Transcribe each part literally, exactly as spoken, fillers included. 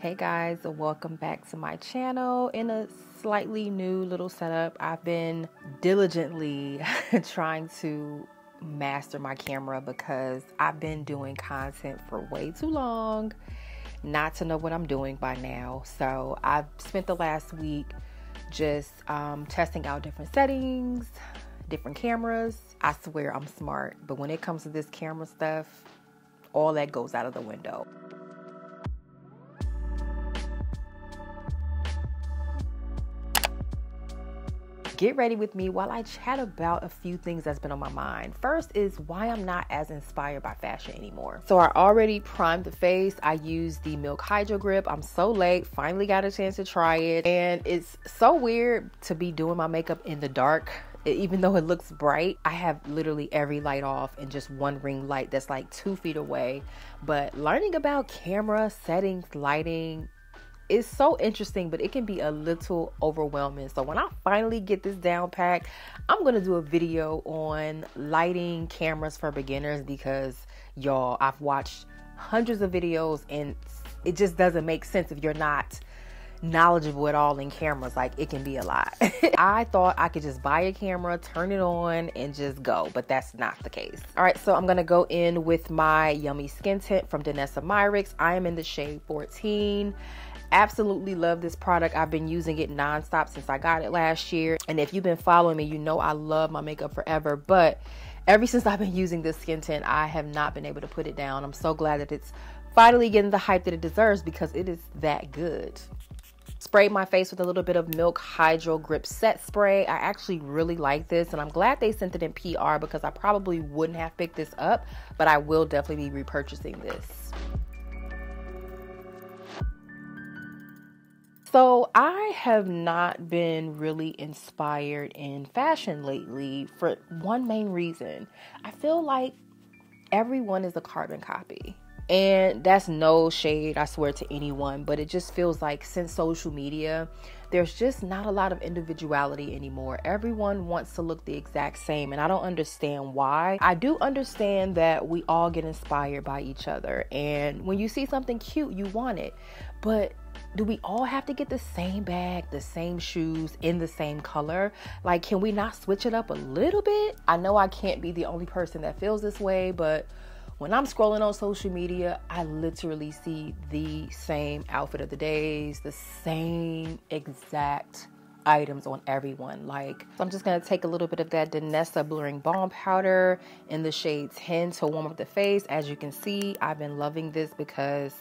Hey guys, welcome back to my channel. In a slightly new little setup, I've been diligently trying to master my camera because I've been doing content for way too long not to know what I'm doing by now. So I've spent the last week just um, testing out different settings, different cameras. I swear I'm smart, but when it comes to this camera stuff, all that goes out of the window. Get ready with me while I chat about a few things that's been on my mind. First is why I'm not as inspired by fashion anymore. So I already primed the face. I used the Milk Hydro Grip. I'm so late, finally got a chance to try it. And it's so weird to be doing my makeup in the dark, even though it looks bright. I have literally every light off and just one ring light that's like two feet away. But learning about camera settings, lighting, it's so interesting, but it can be a little overwhelming. So when I finally get this down packed, I'm gonna do a video on lighting cameras for beginners because y'all, I've watched hundreds of videos and it just doesn't make sense if you're not knowledgeable at all in cameras. Like, it can be a lot. I thought I could just buy a camera, turn it on, and just go, but that's not the case. All right, so I'm gonna go in with my Yummy Skin Tint from Danessa Myricks. I am in the shade fourteen. Absolutely love this product. I've been using it nonstop since I got it last year. And if you've been following me, you know I love my makeup forever, but ever since I've been using this skin tint, I have not been able to put it down. I'm so glad that it's finally getting the hype that it deserves because it is that good. Sprayed my face with a little bit of Milk Hydro Grip Set Spray. I actually really like this, and I'm glad they sent it in P R because I probably wouldn't have picked this up, but I will definitely be repurchasing this. So I have not been really inspired in fashion lately for one main reason. I feel like everyone is a carbon copy. And that's no shade, I swear, to anyone, but it just feels like since social media, there's just not a lot of individuality anymore. Everyone wants to look the exact same, and I don't understand why. I do understand that we all get inspired by each other, and when you see something cute, you want it. But do we all have to get the same bag, the same shoes, in the same color? Like, can we not switch it up a little bit? I know I can't be the only person that feels this way, but when I'm scrolling on social media, I literally see the same outfit of the days, the same exact items on everyone. Like, so I'm just gonna take a little bit of that Danessa Blurring Balm Powder in the shade ten to warm up the face. As you can see, I've been loving this because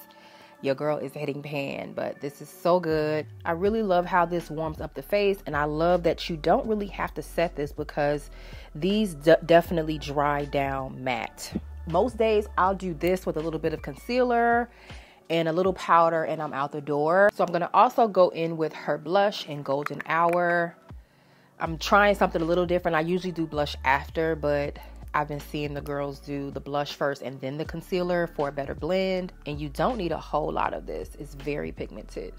your girl is hitting pan, but this is so good. I really love how this warms up the face, and I love that you don't really have to set this because these de- definitely dry down matte. Most days I'll do this with a little bit of concealer and a little powder and I'm out the door. So I'm gonna also go in with her blush in Golden Hour. I'm trying something a little different. I usually do blush after, but I've been seeing the girls do the blush first and then the concealer for a better blend. And you don't need a whole lot of this. It's very pigmented.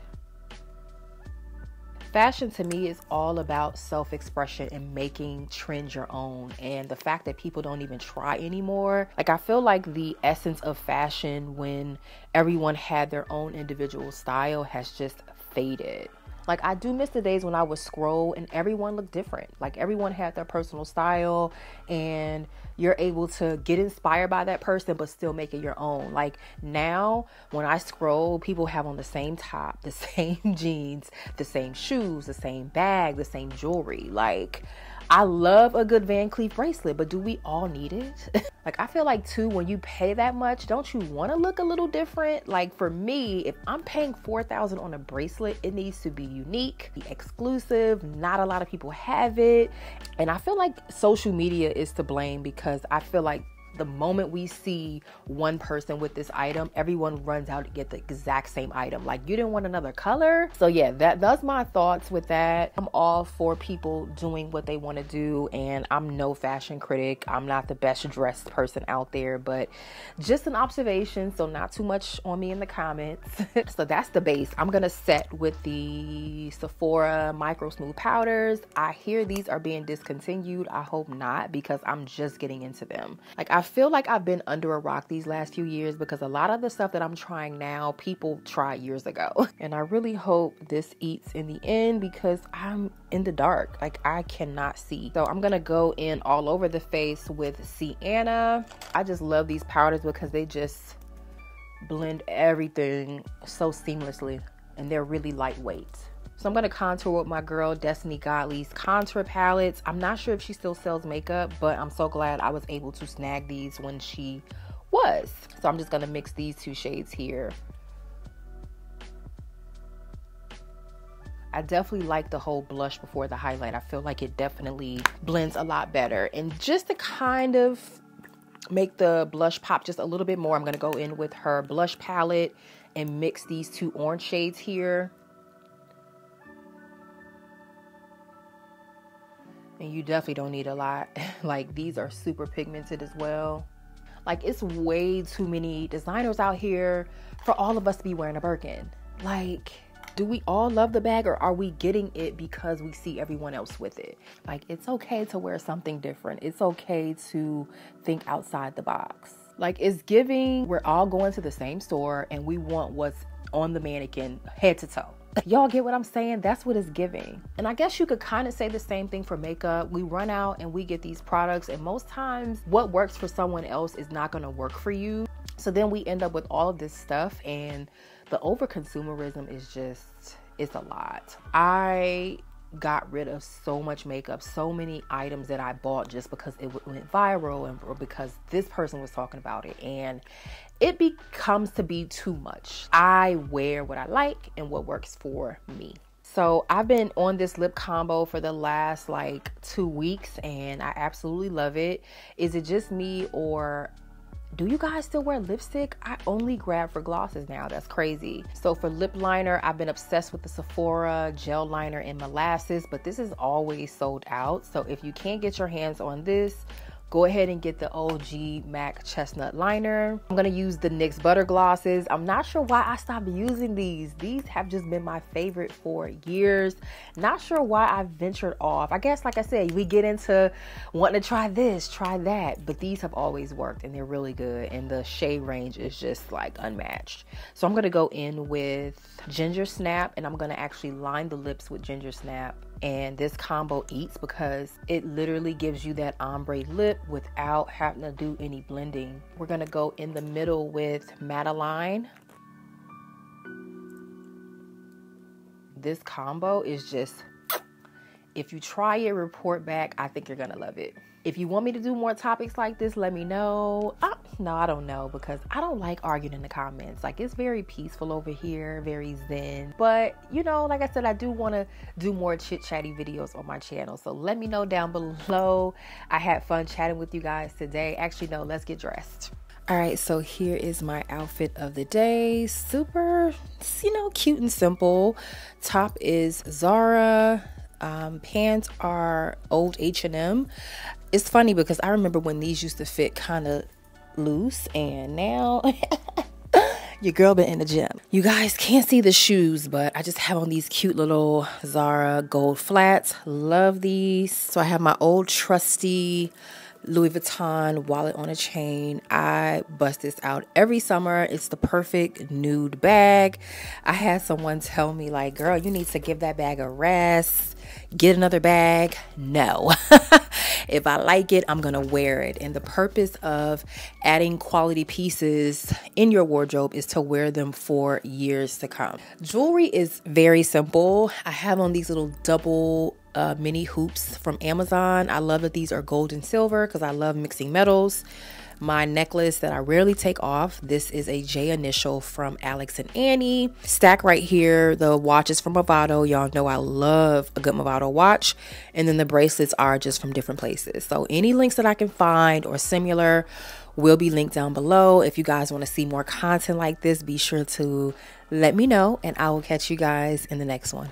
Fashion to me is all about self-expression and making trends your own, and the fact that people don't even try anymore. Like, I feel like the essence of fashion when everyone had their own individual style has just faded. Like, I do miss the days when I would scroll and everyone looked different. Like, everyone had their personal style and you're able to get inspired by that person but still make it your own. Like, now when I scroll, people have on the same top, the same jeans, the same shoes, the same bag, the same jewelry. Like, I love a good Van Cleef bracelet, but do we all need it? Like, I feel like too, when you pay that much, don't you want to look a little different? Like, for me, if I'm paying four thousand dollars on a bracelet, it needs to be unique, be exclusive, not a lot of people have it. And I feel like social media is to blame because I feel like the moment we see one person with this item, everyone runs out to get the exact same item. Like, you didn't want another color? So yeah, that, that's my thoughts with that. I'm all for people doing what they want to do, and I'm no fashion critic. I'm not the best dressed person out there, but just an observation, so not too much on me in the comments. So that's the base. I'm gonna set with the Sephora Micro Smooth Powders. I hear these are being discontinued. I hope not, because I'm just getting into them. Like, I feel like I've been under a rock these last few years because a lot of the stuff that I'm trying now, people tried years ago. And I really hope this eats in the end because I'm in the dark. Like, I cannot see. So I'm gonna go in all over the face with Sienna. I just love these powders because they just blend everything so seamlessly and they're really lightweight. So I'm gonna contour with my girl Destiny Godley's contour palettes. I'm not sure if she still sells makeup, but I'm so glad I was able to snag these when she was. So I'm just gonna mix these two shades here. I definitely like the whole blush before the highlight. I feel like it definitely blends a lot better. And just to kind of make the blush pop just a little bit more, I'm gonna go in with her blush palette and mix these two orange shades here. And you definitely don't need a lot. Like, these are super pigmented as well. Like, it's way too many designers out here for all of us to be wearing a Birkin. Like, do we all love the bag, or are we getting it because we see everyone else with it? Like, it's okay to wear something different. It's okay to think outside the box. Like, it's giving, we're all going to the same store and we want what's on the mannequin head to toe. Y'all get what I'm saying? That's what it's giving. And I guess you could kind of say the same thing for makeup. We run out and we get these products, and most times what works for someone else is not going to work for you. So then we end up with all of this stuff, and the overconsumerism is just, it's a lot. I got rid of so much makeup, so many items that I bought just because it went viral and or because this person was talking about it, and it becomes to be too much. I wear what I like and what works for me. So I've been on this lip combo for the last like two weeks and I absolutely love it. Is it just me, or do you guys still wear lipstick? I only grab for glosses now. That's crazy. So for lip liner, I've been obsessed with the Sephora gel liner in molasses, but this is always sold out. So if you can't get your hands on this, go ahead and get the O G MAC Chestnut Liner. I'm gonna use the NYX Butter Glosses. I'm not sure why I stopped using these. These have just been my favorite for years. Not sure why I ventured off. I guess, like I said, we get into wanting to try this, try that, but these have always worked and they're really good. And the shade range is just like unmatched. So I'm gonna go in with Ginger Snap, and I'm gonna actually line the lips with Ginger Snap. And this combo eats because it literally gives you that ombre lip without having to do any blending. We're gonna go in the middle with Madeline. This combo is just, if you try it, report back. I think you're gonna love it. If you want me to do more topics like this, let me know. Uh, no, I don't know, because I don't like arguing in the comments. Like, it's very peaceful over here, very zen. But, you know, like I said, I do want to do more chit-chatty videos on my channel. So let me know down below. I had fun chatting with you guys today. Actually, no, let's get dressed. All right, so here is my outfit of the day. Super, you know, cute and simple. Top is Zara. Um, pants are old H and M. It's funny because I remember when these used to fit kind of loose, and now your girl been in the gym. You guys can't see the shoes, but I just have on these cute little Zara gold flats. Love these. So I have my old trusty Louis Vuitton wallet on a chain. I bust this out every summer. It's the perfect nude bag. I had someone tell me like, girl, you need to give that bag a rest. Get another bag. No. If I like it, I'm going to wear it. And the purpose of adding quality pieces in your wardrobe is to wear them for years to come. Jewelry is very simple. I have on these little double uh, mini hoops from Amazon. I love that these are gold and silver because I love mixing metals. My necklace that I rarely take off. This is a J initial from Alex and Annie. Stack right here. The watch is from Movado. Y'all know I love a good Movado watch. And then the bracelets are just from different places. So any links that I can find or similar will be linked down below. If you guys want to see more content like this, be sure to let me know, and I will catch you guys in the next one.